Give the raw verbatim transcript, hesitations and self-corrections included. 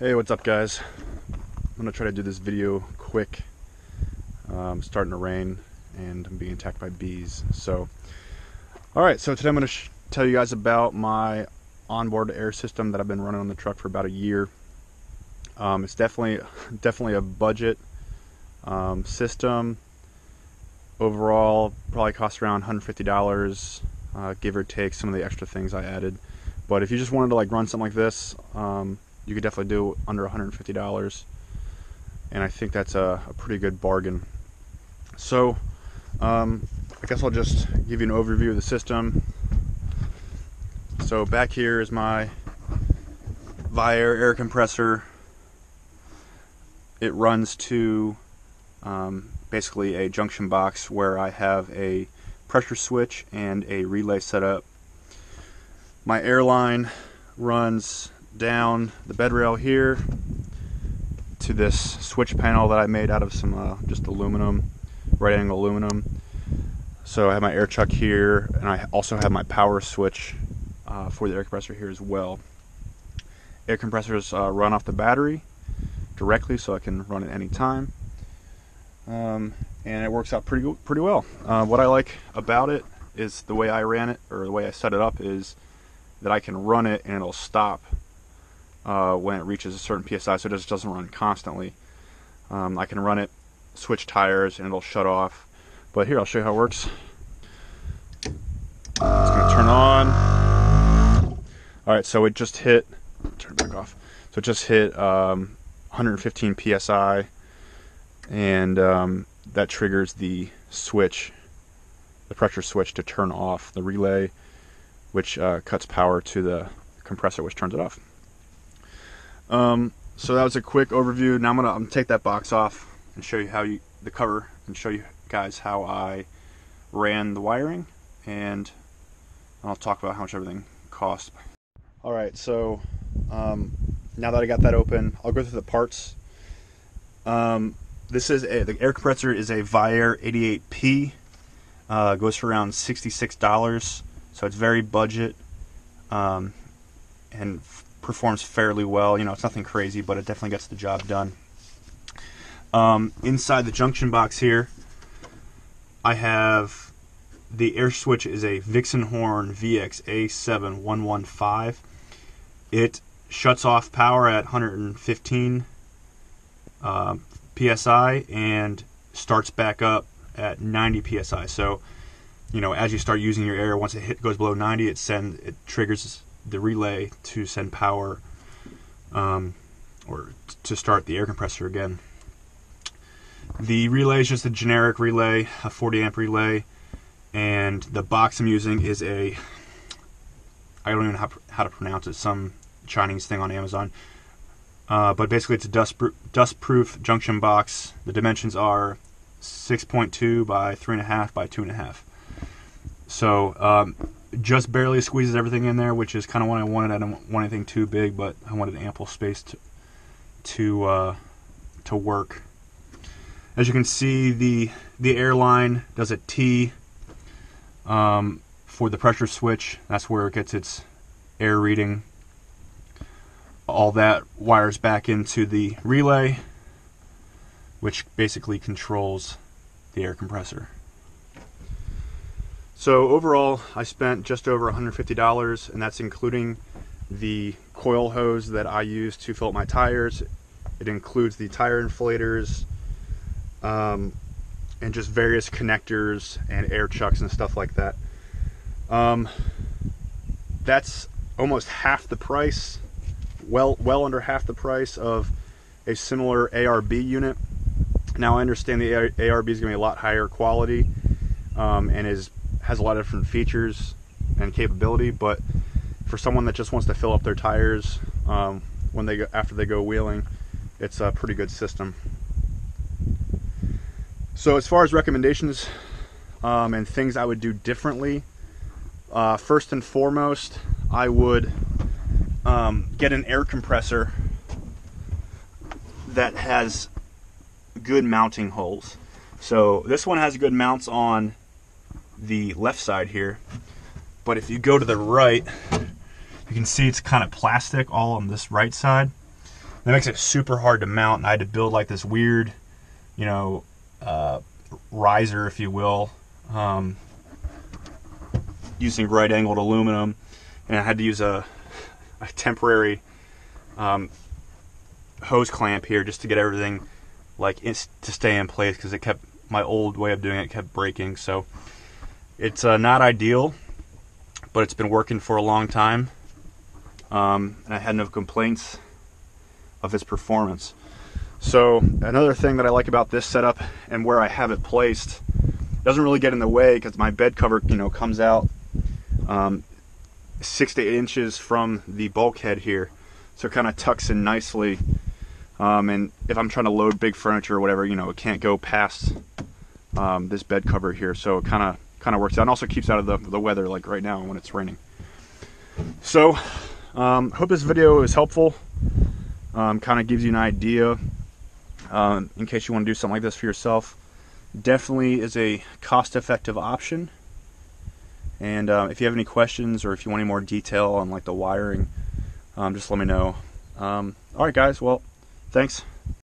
Hey, what's up guys? I'm gonna try to do this video quick. Um, it's starting to rain and I'm being attacked by bees. So, all right, so today I'm gonna sh tell you guys about my onboard air system that I've been running on the truck for about a year. Um, it's definitely, definitely a budget um, system. Overall, probably costs around one hundred fifty dollars, uh, give or take some of the extra things I added. But if you just wanted to like run something like this, um, you could definitely do under one hundred fifty dollars, and I think that's a, a pretty good bargain. So um, I guess I'll just give you an overview of the system. So back here is my Viair air compressor. It runs to um, basically a junction box where I have a pressure switch and a relay set up. My air line runs down the bed rail here to this switch panel that I made out of some uh, just aluminum, right angle aluminum. So I have my air chuck here, and I also have my power switch uh, for the air compressor here as well. Air compressors uh, run off the battery directly, so I can run it any time, um, and it works out pretty pretty well. Uh, what I like about it is the way I ran it, or the way I set it up, is that I can run it and it'll stop Uh, when it reaches a certain P S I, so it just doesn't run constantly. Um, I can run it, switch tires, and it'll shut off. But here, I'll show you how it works. It's gonna turn on. All right, so it just hit, turn it back off. So it just hit um, one hundred fifteen P S I, and um, that triggers the switch, the pressure switch to turn off the relay, which uh, cuts power to the compressor, which turns it off. Um, so that was a quick overview. Now I'm gonna, I'm gonna take that box off and show you how you, the cover, and show you guys how I ran the wiring, and I'll talk about how much everything cost. All right, so um, now that I got that open, I'll go through the parts. Um, this is a, the air compressor is a Viair eighty-eight P. Uh, goes for around sixty-six dollars, so it's very budget, um, and performs fairly well. You know, it's nothing crazy, but it definitely gets the job done. Um, inside the junction box here, I have the air switch is a Vixenhorn V X A seven one one five. It shuts off power at one hundred fifteen uh, P S I and starts back up at ninety P S I. So, you know, as you start using your air, once it hit, goes below ninety, it send it triggers the relay to send power um, or to start the air compressor again. The relay is just a generic relay, a forty amp relay, and the box I'm using is a, I don't even know how, how to pronounce it, some Chinese thing on Amazon, uh, but basically it's a dust, dust proof junction box. The dimensions are six point two by three point five by two point five. So um, just barely squeezes everything in there, which is kind of what I wanted. I don't want anything too big, but I wanted ample space to to uh, to work. As you can see, the the airline does a T um, for the pressure switch. That's where it gets its air reading. All that wires back into the relay, which basically controls the air compressor. So overall, I spent just over one hundred fifty dollars, and that's including the coil hose that I use to fill up my tires. It includes the tire inflators, um, and just various connectors and air chucks and stuff like that. Um, that's almost half the price, well, well under half the price of a similar A R B unit. Now I understand the A R B is going to be a lot higher quality, um, and is has a lot of different features and capability, but for someone that just wants to fill up their tires um, when they go, after they go wheeling, it's a pretty good system. So as far as recommendations um, and things I would do differently, uh, first and foremost, I would um, get an air compressor that has good mounting holes. So this one has good mounts on the left side here, but if you go to the right, you can see it's kind of plastic all on this right side, That makes it super hard to mount, and I had to build like this weird, you know, uh, riser, if you will, um, using right angled aluminum, and I had to use a, a temporary um, hose clamp here just to get everything like in, to stay in place, because it kept, my old way of doing it kept breaking. So it's uh, not ideal, but it's been working for a long time, um, and I had no complaints of its performance. So another thing that I like about this setup and where I have it placed, it doesn't really get in the way because my bed cover, you know, comes out um, six to eight inches from the bulkhead here, so it kind of tucks in nicely. Um, and if I'm trying to load big furniture or whatever, you know, it can't go past um, this bed cover here, so it kind of kind of works out, and also keeps out of the, the weather, like right now when it's raining. So um, hope this video is helpful. Um, kind of gives you an idea um, in case you want to do something like this for yourself. Definitely is a cost-effective option. And uh, if you have any questions or if you want any more detail on like the wiring, um, just let me know. Um, all right, guys. Well, thanks.